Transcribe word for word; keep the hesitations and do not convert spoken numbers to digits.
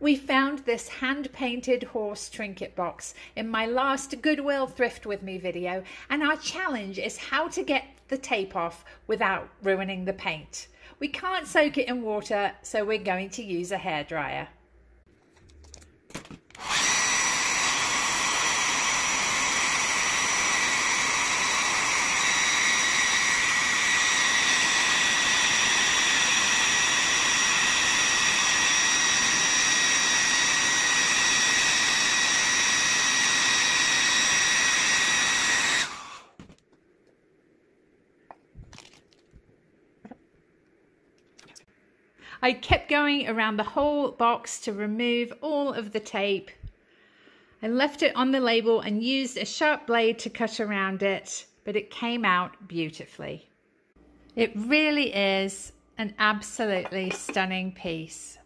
We found this hand-painted horse trinket box in my last Goodwill Thrift With Me video, and our challenge is how to get the tape off without ruining the paint. We can't soak it in water, so we're going to use a hairdryer. I kept going around the whole box to remove all of the tape. I left it on the label and used a sharp blade to cut around it, but it came out beautifully. It really is an absolutely stunning piece.